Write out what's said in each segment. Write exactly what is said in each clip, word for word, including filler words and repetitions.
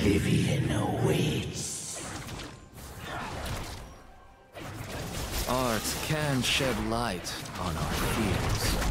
Oblivion awaits. Art can shed light on our fears.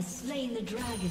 has slain the dragon.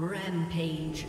Rampage.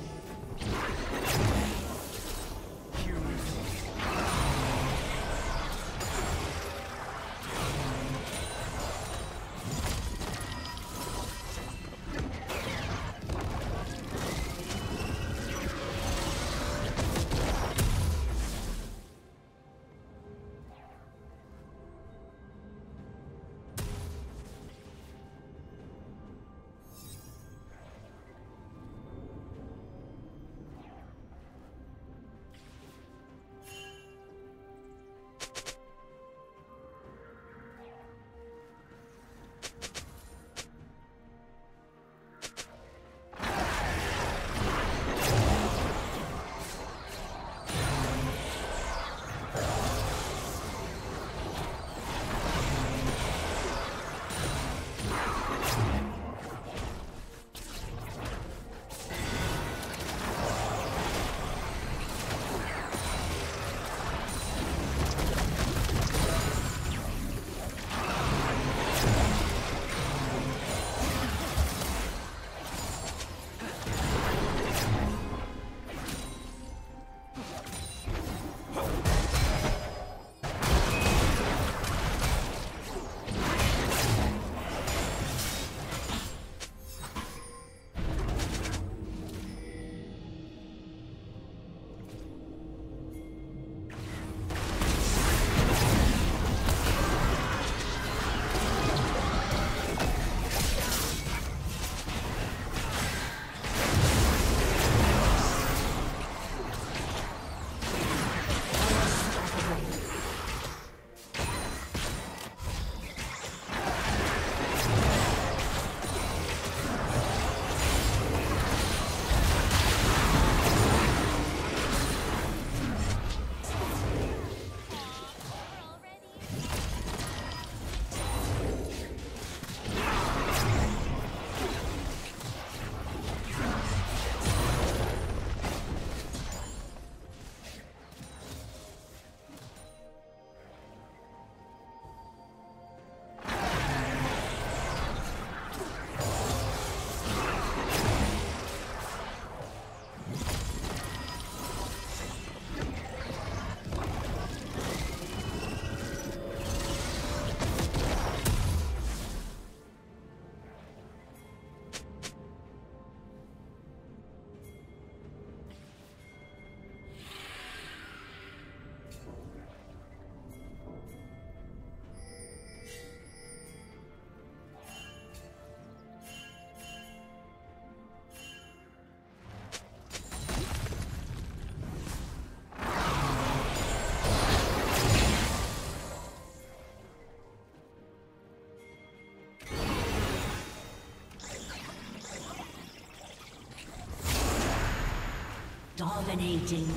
Dominating.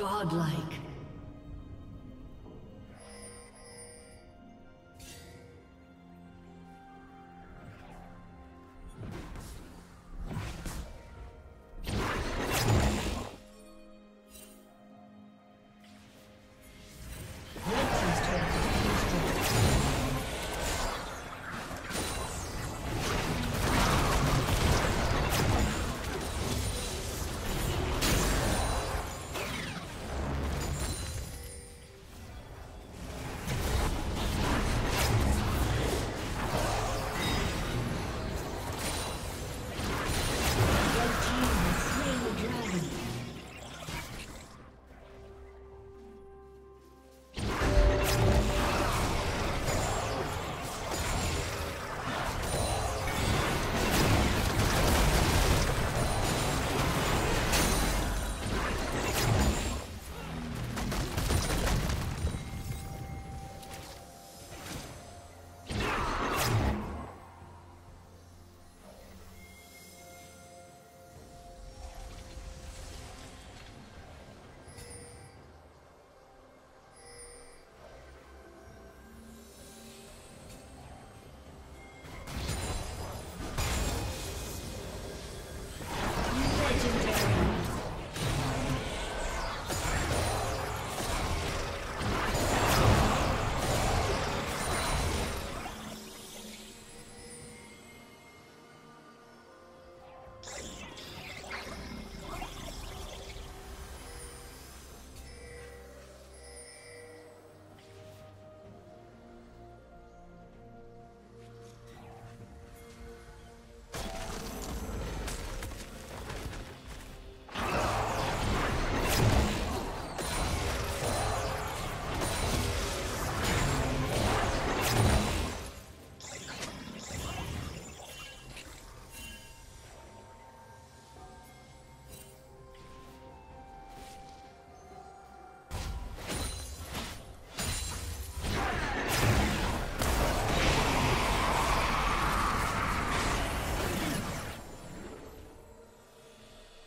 Godlike.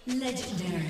Legendary.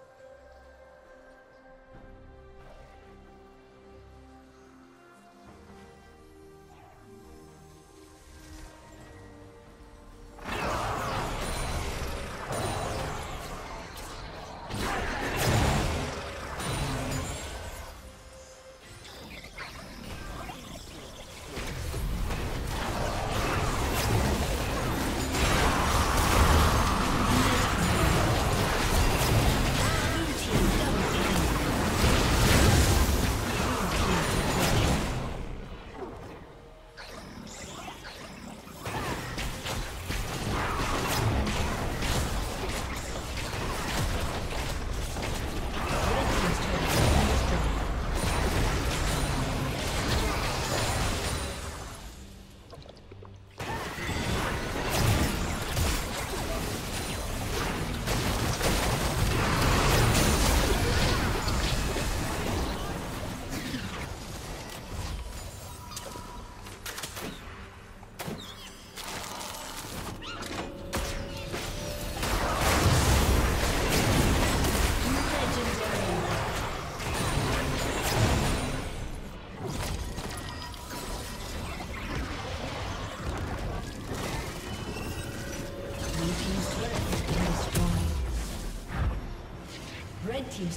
Red team's turret has been destroyed. Red team's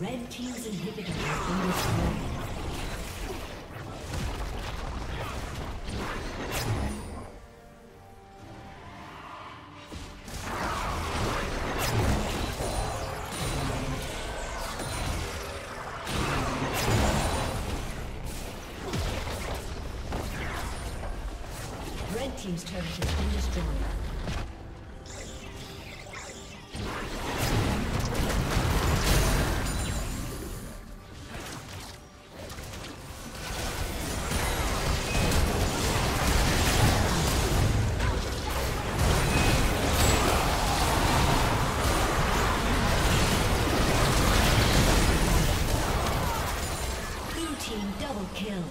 Red team's inhibitor has been destroyed. Team's turret has been destroyed. Blue team double kill.